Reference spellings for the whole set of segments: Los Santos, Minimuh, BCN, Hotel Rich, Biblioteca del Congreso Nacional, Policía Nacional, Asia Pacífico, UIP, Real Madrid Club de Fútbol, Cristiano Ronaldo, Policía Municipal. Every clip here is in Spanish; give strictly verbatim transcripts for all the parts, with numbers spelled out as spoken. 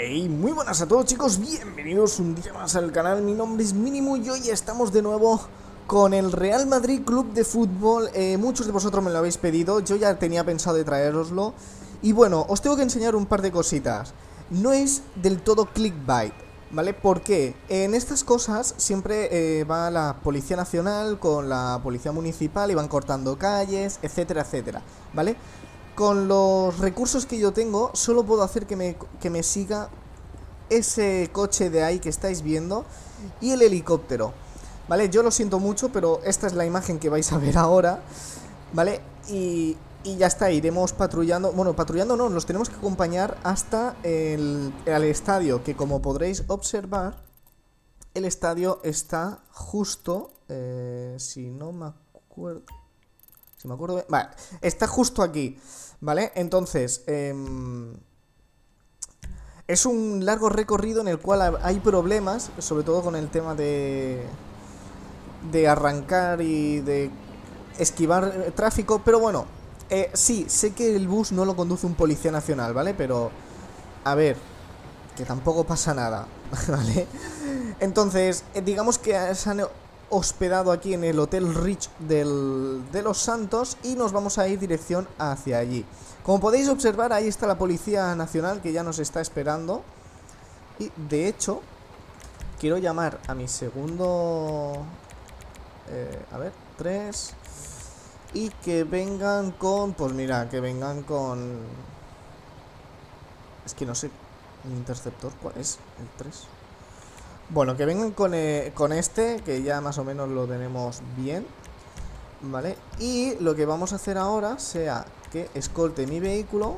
Hey, muy buenas a todos, chicos, bienvenidos un día más al canal. Mi nombre es Minimuh y hoy estamos de nuevo con el Real Madrid Club de Fútbol. eh, Muchos de vosotros me lo habéis pedido, yo ya tenía pensado de traeroslo. Y bueno, os tengo que enseñar un par de cositas. No es del todo clickbait, ¿vale? ¿Por qué? En estas cosas siempre eh, va la Policía Nacional con la Policía Municipal y van cortando calles, etcétera, etcétera, ¿vale? Con los recursos que yo tengo, solo puedo hacer que me, que me siga ese coche de ahí que estáis viendo y el helicóptero, ¿vale? Yo lo siento mucho, pero esta es la imagen que vais a ver ahora, ¿vale? Y, y ya está, iremos patrullando. Bueno, patrullando no, los tenemos que acompañar hasta el, el estadio, que como podréis observar, el estadio está justo, eh, si no me acuerdo... Si me acuerdo bien. Vale, está justo aquí, ¿vale? Entonces, eh, es un largo recorrido en el cual hay problemas, sobre todo con el tema de, de arrancar y de esquivar tráfico. Pero bueno, eh, sí, sé que el bus no lo conduce un policía nacional, ¿vale? Pero, a ver, que tampoco pasa nada, ¿vale? Entonces, eh, digamos que esa hospedado aquí en el Hotel Rich del, de Los Santos, y nos vamos a ir dirección hacia allí. Como podéis observar, ahí está la Policía Nacional, que ya nos está esperando. Y de hecho quiero llamar a mi segundo eh, a ver, tres, y que vengan con, pues mira, que vengan con, es que no sé, mi interceptor, ¿cuál es? El tres. Bueno, que vengan con, eh, con este, que ya más o menos lo tenemos bien, ¿vale? Y lo que vamos a hacer ahora sea que escolte mi vehículo,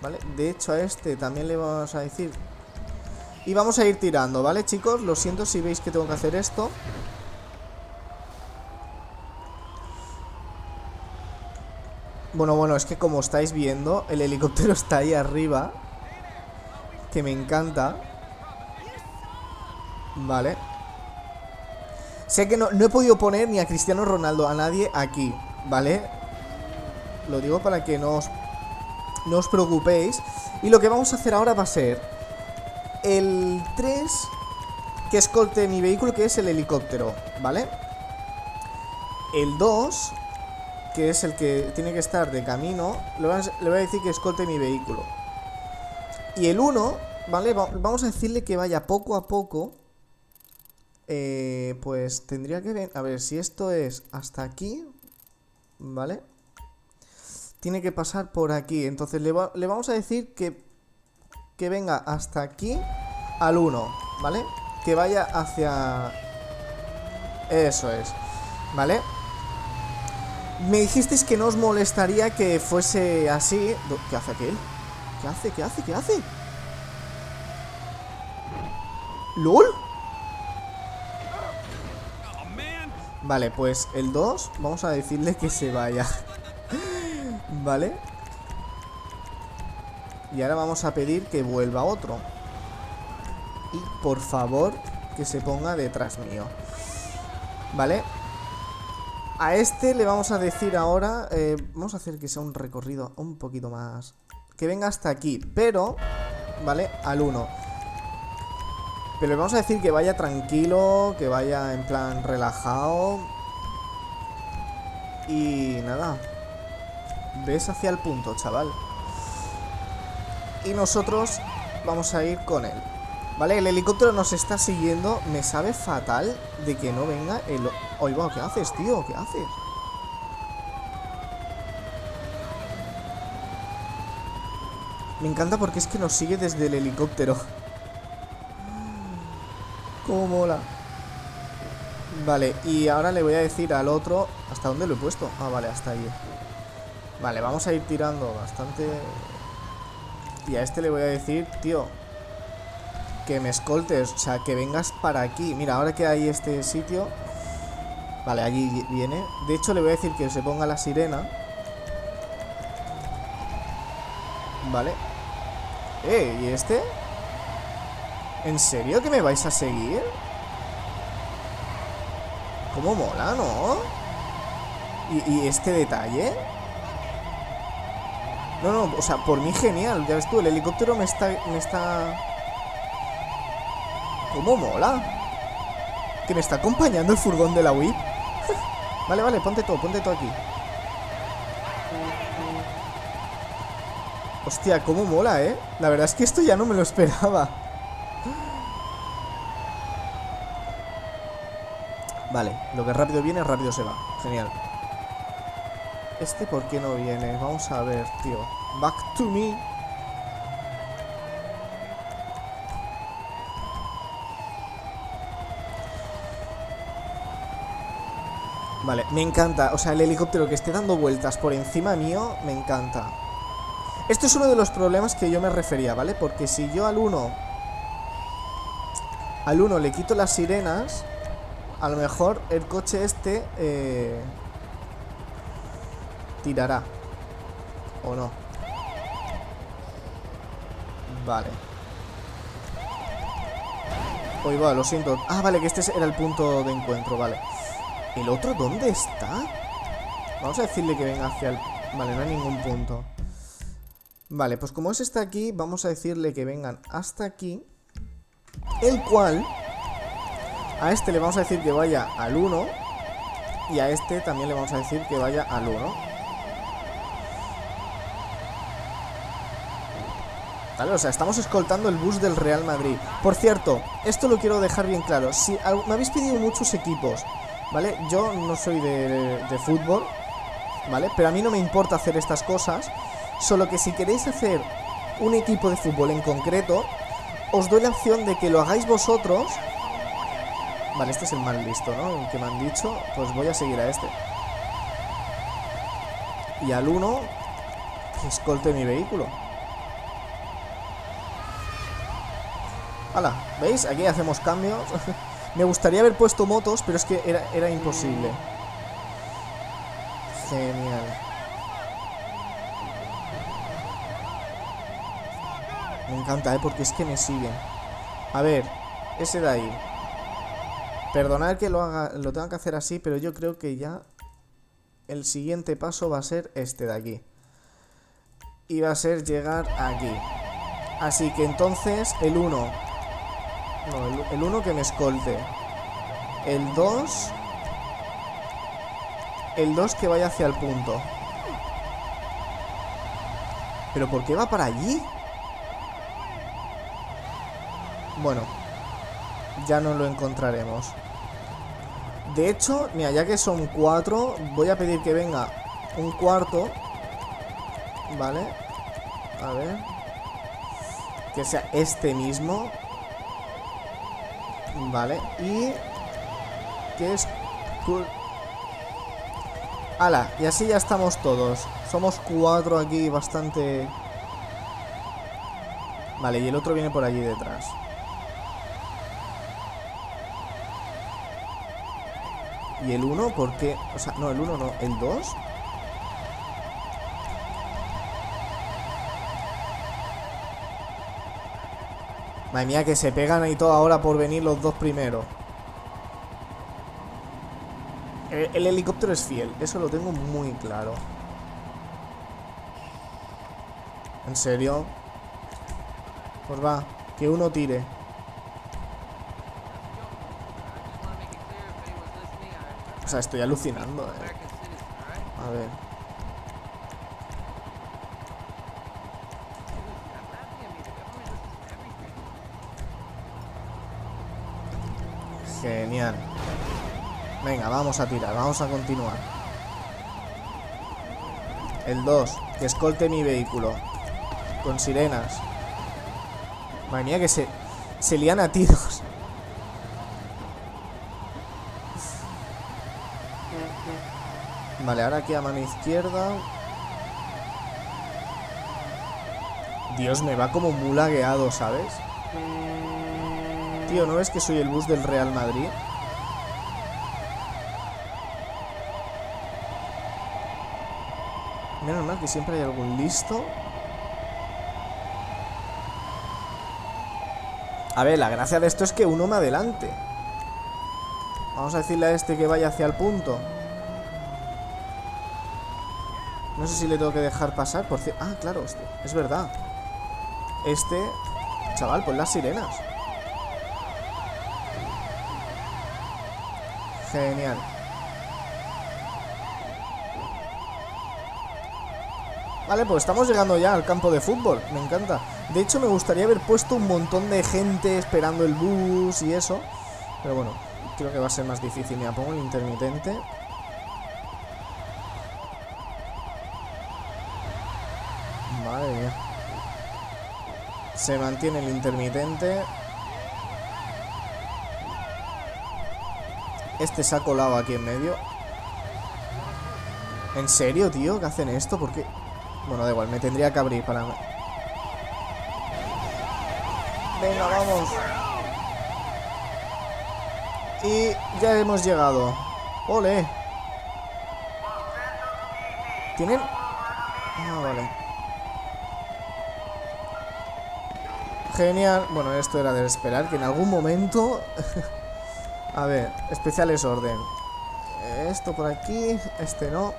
¿vale? De hecho, a este también le vamos a decir. Y vamos a ir tirando, ¿vale, chicos? Lo siento si veis que tengo que hacer esto. Bueno, bueno, es que como estáis viendo, el helicóptero está ahí arriba, que me encanta. Vale. Sé que no, no he podido poner ni a Cristiano Ronaldo, a nadie aquí, ¿vale? Lo digo para que no os, no os preocupéis. Y lo que vamos a hacer ahora va a ser el tres que escolte mi vehículo, que es el helicóptero, ¿vale? El dos, que es el que tiene que estar de camino, le voy a, le voy a decir que escolte mi vehículo. Y el uno, ¿vale? Va, vamos a decirle que vaya poco a poco. Eh, pues tendría que ver, a ver si esto es hasta aquí, ¿vale? Tiene que pasar por aquí. Entonces le, va, le vamos a decir que, que venga hasta aquí al uno, ¿vale? Que vaya hacia... Eso es, ¿vale? Me dijisteis que no os molestaría que fuese así. ¿Qué hace aquel? ¿Qué hace? ¿Qué hace? ¿Qué hace? ¿Lol? Vale, pues el dos vamos a decirle que se vaya. Vale. Y ahora vamos a pedir que vuelva otro. Y por favor, que se ponga detrás mío. Vale. A este le vamos a decir ahora, eh, vamos a hacer que sea un recorrido un poquito más, que venga hasta aquí, pero, vale, al uno. Pero le vamos a decir que vaya tranquilo, que vaya en plan relajado. Y nada, ves hacia el punto, chaval. Y nosotros vamos a ir con él, ¿vale? El helicóptero nos está siguiendo. Me sabe fatal de que no venga el... Oiga, ¿qué haces, tío? ¿Qué haces? Me encanta porque es que nos sigue desde el helicóptero. ¡Cómo mola! Vale, y ahora le voy a decir al otro... ¿Hasta dónde lo he puesto? Ah, vale, hasta ahí. Vale, vamos a ir tirando bastante. Y a este le voy a decir, tío, que me escoltes, o sea, que vengas para aquí. Mira, ahora que hay este sitio. Vale, allí viene. De hecho, le voy a decir que se ponga la sirena. Vale. Eh, ¿y este? ¿En serio que me vais a seguir? ¿Cómo mola, no? ¿Y, y este detalle? No, no, o sea, por mí genial. Ya ves tú, el helicóptero me está... Me está... ¿Cómo mola? Que me está acompañando el furgón de la U I P. Vale, vale, ponte todo, ponte todo aquí. Hostia, cómo mola, ¿eh? La verdad es que esto ya no me lo esperaba. Vale, lo que rápido viene, rápido se va. Genial. Este, ¿por qué no viene? Vamos a ver, tío. Back to me. Vale, me encanta. O sea, el helicóptero que esté dando vueltas por encima mío, me encanta. Esto es uno de los problemas que yo me refería, ¿vale? Porque si yo al uno... Al uno le quito las sirenas, a lo mejor el coche este... Eh... tirará. ¿O no? Vale. Uy, va, lo siento. Ah, vale, que este era el punto de encuentro, vale. ¿El otro dónde está? Vamos a decirle que venga hacia el... Vale, no hay ningún punto. Vale, pues como es este aquí, vamos a decirle que vengan hasta aquí. El cual... A este le vamos a decir que vaya al uno. Y a este también le vamos a decir que vaya al uno. Vale, o sea, estamos escoltando el bus del Real Madrid. Por cierto, esto lo quiero dejar bien claro. Si me habéis pedido muchos equipos, ¿vale? Yo no soy de, de fútbol, ¿vale? Pero a mí no me importa hacer estas cosas. Solo que si queréis hacer un equipo de fútbol en concreto, os doy la opción de que lo hagáis vosotros. Vale, este es el mal listo, ¿no? El que me han dicho, pues voy a seguir a este. Y al uno, que escolte mi vehículo. Hala, ¿veis? Aquí hacemos cambios. Me gustaría haber puesto motos, pero es que era, era imposible. Genial. Me encanta, ¿eh? Porque es que me siguen. A ver, ese de ahí. Perdonad que lo haga, lo tenga que hacer así, pero yo creo que ya el siguiente paso va a ser este de aquí. Y va a ser llegar aquí. Así que entonces el uno... No, el uno que me escolte. El dos. El dos que vaya hacia el punto. ¿Pero por qué va para allí? Bueno, ya no lo encontraremos. De hecho, mira, ya que son cuatro, voy a pedir que venga un cuarto. Vale. A ver. Que sea este mismo. Vale, y... ¿Qué es? ¡Hala! Y así ya estamos todos. Somos cuatro aquí, bastante... Vale, y el otro viene por allí detrás. ¿Y el uno? ¿Por qué? O sea, no, el uno no. ¿El dos? Madre mía, que se pegan ahí todo ahora por venir los dos primeros. El, el helicóptero es fiel, eso lo tengo muy claro. ¿En serio? Pues va, que uno tire. O sea, estoy alucinando, eh. A ver. Genial. Venga, vamos a tirar, vamos a continuar. El dos, que escolte mi vehículo. Con sirenas. Madre mía, que se, se lían a tiros. Vale, ahora aquí a mano izquierda. Dios, me va como muy lagueado, ¿sabes? Tío, ¿no ves que soy el bus del Real Madrid? Menos mal que siempre hay algún listo. A ver, la gracia de esto es que uno me adelante. Vamos a decirle a este que vaya hacia el punto. No sé si le tengo que dejar pasar por cierto. Ah, claro, hostia, es verdad. Este... Chaval, pon las sirenas. Genial. Vale, pues estamos llegando ya al campo de fútbol. Me encanta. De hecho, me gustaría haber puesto un montón de gente esperando el bus y eso. Pero bueno, creo que va a ser más difícil. Mira, pongo el intermitente. Madre mía. Se mantiene el intermitente. Este se ha colado aquí en medio. ¿En serio, tío? ¿Qué hacen esto? ¿Por qué? Bueno, da igual, me tendría que abrir para... Venga, vamos. Y ya hemos llegado. ¡Ole! ¿Tienen...? Ah, vale. Genial. Bueno, esto era de esperar, que en algún momento... A ver, especiales orden. Esto por aquí, este no.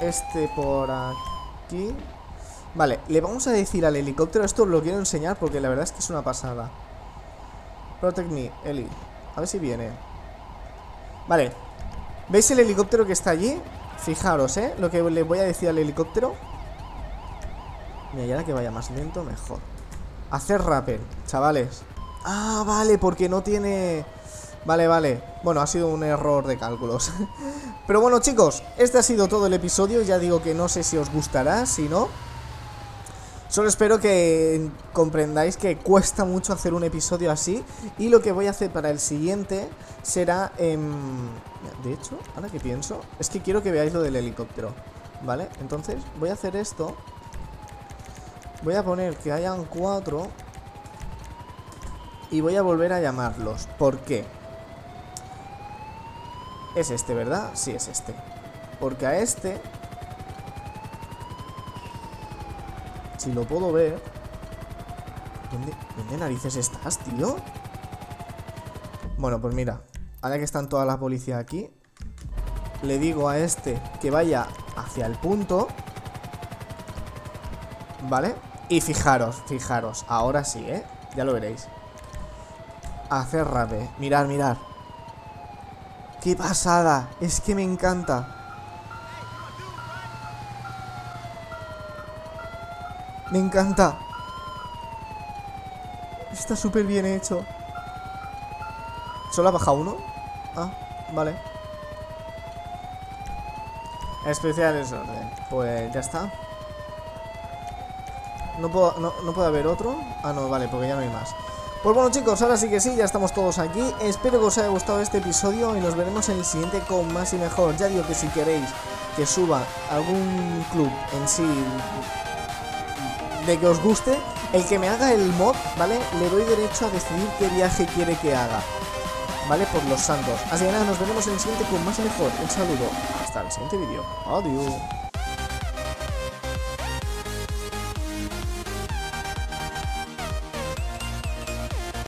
Este por aquí. Vale, le vamos a decir al helicóptero. Esto os lo quiero enseñar porque la verdad es que es una pasada. Protect me, Eli. A ver si viene. Vale. ¿Veis el helicóptero que está allí? Fijaros, eh, lo que le voy a decir al helicóptero. Mira, y ahora que vaya más lento, mejor. Hacer rappel, chavales. Ah, vale, porque no tiene... Vale, vale, bueno, ha sido un error de cálculos. Pero bueno, chicos, este ha sido todo el episodio. Ya digo que no sé si os gustará, si no. Solo espero que comprendáis que cuesta mucho hacer un episodio así. Y lo que voy a hacer para el siguiente será... Eh... De hecho, ahora que pienso, es que quiero que veáis lo del helicóptero. Vale, entonces voy a hacer esto. Voy a poner que hayan cuatro. Y voy a volver a llamarlos. ¿Por qué? Es este, ¿verdad? Sí, es este. Porque a este, si lo puedo ver... ¿Dónde, dónde narices estás, tío? Bueno, pues mira, ahora que están todas las policías aquí, le digo a este que vaya hacia el punto. ¿Vale? Y fijaros, fijaros, ahora sí, ¿eh? Ya lo veréis. Hacer rape, mirad, mirad. ¡Qué pasada! Es que me encanta. Me encanta. Está súper bien hecho. ¿Solo ha bajado uno? Ah, vale. Especial es orden. Pues ya está. No puedo, no, no puede haber otro. Ah, no, vale, porque ya no hay más. Pues bueno, chicos, ahora sí que sí, ya estamos todos aquí. Espero que os haya gustado este episodio y nos veremos en el siguiente con más y mejor. Ya digo que si queréis que suba algún club en sí de que os guste, el que me haga el mod, ¿vale? Le doy derecho a decidir qué viaje quiere que haga, ¿vale? Por Los Santos. Así que nada, nos veremos en el siguiente con más y mejor. Un saludo. Hasta el siguiente vídeo. Adiós.